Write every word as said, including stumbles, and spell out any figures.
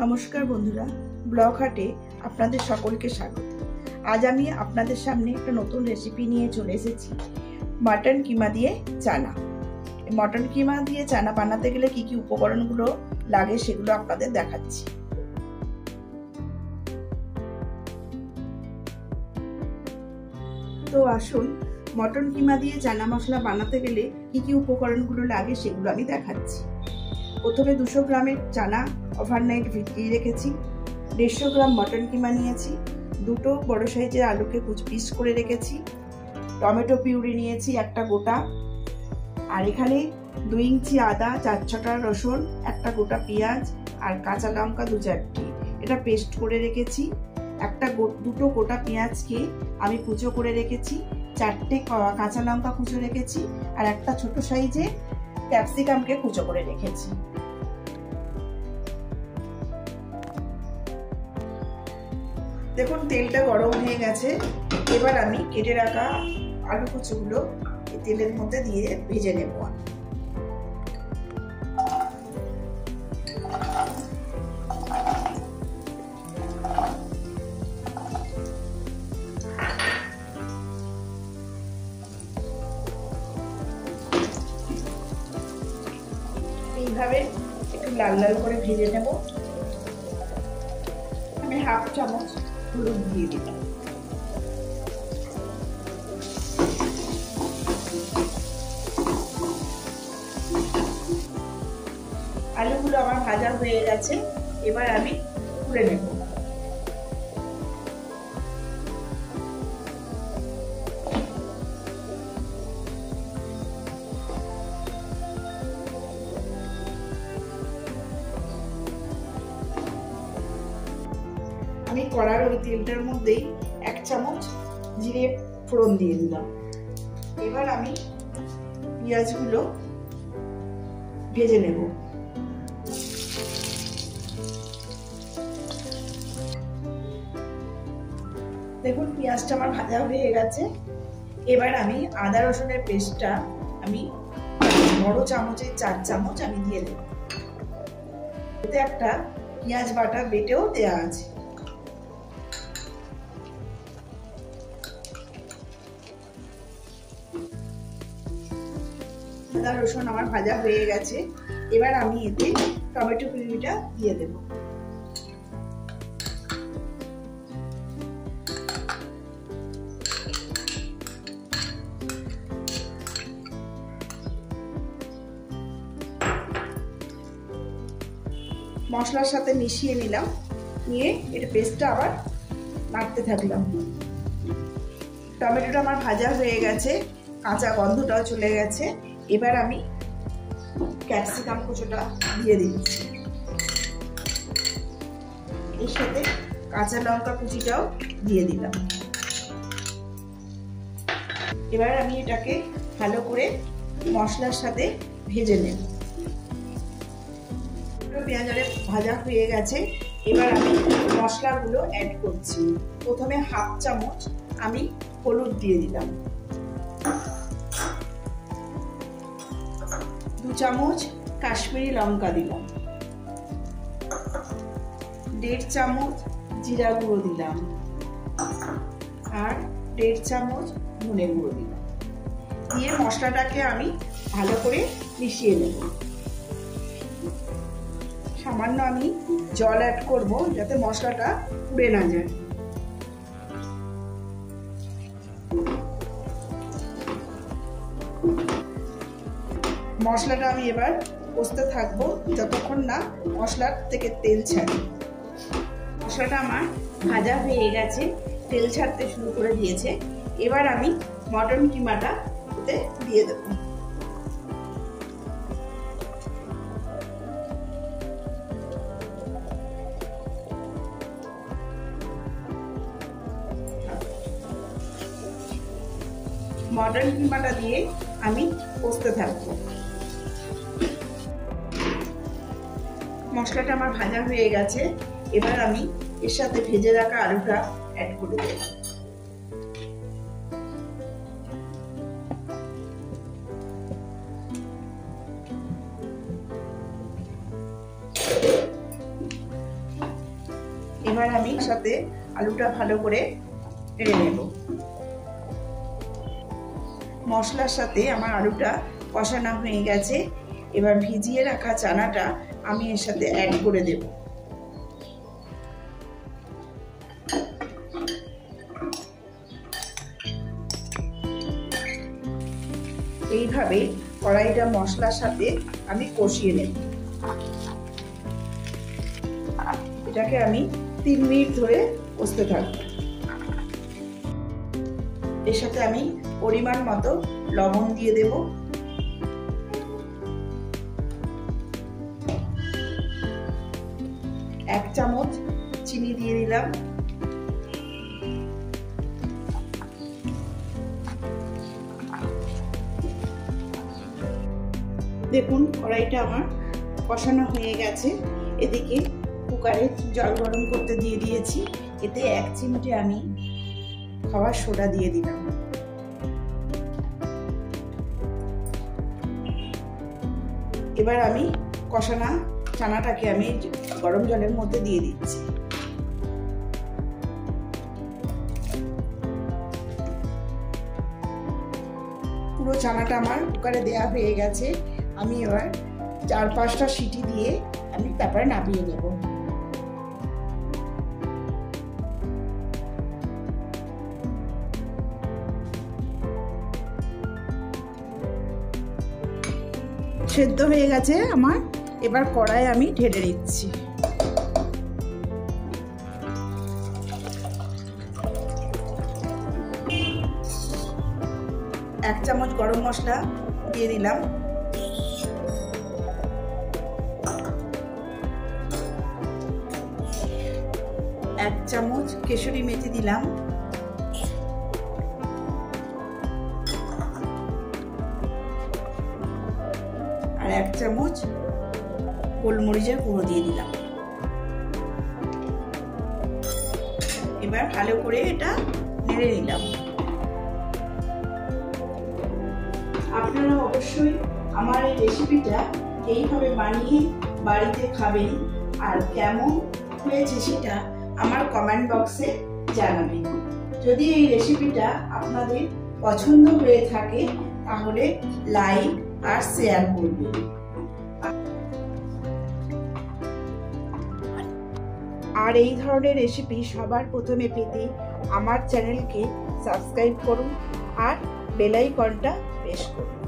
नमस्कार बंधुरा ब्लग हाटे आपनादेर सकलके स्वागत। आज आमी आपनादेर सामने एकटा नतुन रेसिपि निये चले एसेछि, मटन कीमा दिये चाना। मटन कीमा दिये चाना बानाते गेले कि कि उपकरणगुलो लागे सेगुलो आपनादेर देखाच्छि। तो आसुन मटन कीमा दिये चाना मशला बानाते गेले कि कि उपकरणगुलो लागे सेगुलो आमी देखाच्छि। प्रथमे दुशो ग्राम चाना ओभारनाइट भिजिए रेखेছি, देড়শো ग्राम मटन कीमा নিয়েছি, দুটো বড় সাইজের আলুকে কুচি পিস করে রেখেছি, টমেটো পিউরি নিয়েছি একটা গোটা, আর এখানে দুই ইঞ্চি আদা, চার ছটা রসুন, একটা গোটা পেঁয়াজ আর কাঁচা লঙ্কা দু চারটি এটা পেস্ট করে রেখেছি। একটা দুটো গোটা পেঁয়াজকে আমি কুচো করে রেখেছি, চারটে কাঁচা লঙ্কা কুচো রেখেছি আর একটা ছোট সাইজে ক্যাপসিকাম কে কুচো করে রেখেছি। দেখুন তেলটা গরম হয়ে গেছে, এবার আমি কেটে রাখা আলু কুচিগুলো এই তেলের মধ্যে দিয়ে ভেজে নেব। এইভাবে একটু লাল লাল করে ভেজে নেব। আমি হাফ চামচ হলুদ দিয়ে দিলাম। আলুগুলো আমার ভাজা হয়ে গেছে, এবার আমি তুলে নেব। আমি কড়ার ওই তেলটার মধ্যেই এক চামচ জিরে ফোড়ন দিয়ে দিলাম। এবার আমি পেঁয়াজগুলো ভেজে নেব। দেখুন পেঁয়াজটা আমার ভাজা হয়ে গেছে, এবার আমি আদা রসুনের পেস্টটা আমি বড় চামচের চার চামচ আমি দিয়ে দেব। এতে একটা পেঁয়াজ বাটা বেটেও দেওয়া আছে। আদা রসুন আমার ভাজা হয়ে গেছে, এবার আমি এতে টমেটো পিউরিটা দিয়ে দেব। মশলার সাথে মিশিয়ে নিলাম, নিয়ে এর পেস্টটা আবার নাড়তে থাকলাম। টমেটোটা আমার ভাজা হয়ে গেছে, কাঁচা গন্ধটাও চলে গেছে, এবার আমি ক্যাপসিকাম কুচোটা দিয়ে দিচ্ছি। এর সাথে কাঁচা লঙ্কা কুচিটাও দিয়ে দিলাম। এবার আমি এটাকে ভালো করে মশলার সাথে ভেজে নেব। পেঁয়াজ আরে ভাজা হয়ে গেছে, এবার আমি মশলাগুলো অ্যাড করছি। প্রথমে হাফ চামচ আমি হলুদ দিয়ে দিলাম, দু চামচ কাশ্মীরি লঙ্কা দিলাম, দেড় চামচ জিরা গুঁড়ো দিলাম আর দেড় চামচ ধনে গুঁড়ো দিলাম। দিয়ে মশলাটাকে আমি ভালো করে মিশিয়ে নেব। সামান্য আমি জল অ্যাড করব যাতে মশলাটা পুড়ে না যায়। মশলাটা আমি এবার কষতে থাকবো যতক্ষণ না মশলার থেকে তেল ছাড়ে। মশলাটা আমার ভাজা হয়ে গেছে, তেল ছাড়তে শুরু করে দিয়েছে, এবার আমি মটন কিমাটা ওতে দিয়ে দেব। মটন কিমাটা দিয়ে আমি কষতে থাকবো। মশলাটা আমার ভাজা হয়ে গেছে, এবার আমি এর সাথে ভেজে রাখা আলুটা অ্যাড করে দেব। এবার আমি সাথে আলুটা ভালো করে নেড়ে নেব। মশলার সাথে আমার আলুটা কষানো হয়ে গেছে। এবার ভিজিয়ে রাখা চানাটা আমি এর সাথে অ্যাড করে দেব। এইভাবে কড়াইটা মশলার সাথে আমি কষিয়ে নেব। এটাকে আমি তিন মিনিট ধরে কষতে থাকব। এর সাথে আমি পরিমাণ মতো লবণ দিয়ে দেব। এক চামচ চিনি দিয়ে দিলাম। দেখুন কড়াইটা আমার কষানো হয়ে গেছে। এদিকে কুকারে জল গরম করতে দিয়ে দিয়েছি। এতে এক চিমটে আমি খাবার সোডা দিয়ে দিলাম। এবার আমি কষানো চানাটাকে আমি গরম জলের মধ্যে দিয়ে দিচ্ছি। পুরো চানাটা আমার কুকারে দেওয়া হয়ে গেছে। আমি এবার চার পাঁচটা সিটি দিয়ে আমি তারপরে নামিয়ে নেব। সেদ্ধ হয়ে গেছে আমার। এবার কড়াই আমি ঢেলে দিচ্ছি। এক চামচ গরম মশলা দিয়ে দিলাম। এক চামচ কেশরি মেথি দিলাম। আর এক চামচ গোলমরিচের গুঁড়ো দিয়ে দিলাম। এবার ভালো করে এটা নেড়ে নিলাম। আপনারা অবশ্যই আমার এই রেসিপিটা এইভাবে বানিয়ে বাড়িতে খাবেন। আর কেমন হয়েছে সেটা আমার কমেন্ট বক্সে জানাবেন। যদি এই রেসিপিটা আপনাদের পছন্দ হয়ে থাকে তাহলে লাইক আর শেয়ার করবেন। আর এই ধরনের রেসিপি সবার প্রথমে পেতে আমার চ্যানেলকে সাবস্ক্রাইব করুন আর বেল আইকনটা প্রেস করুন।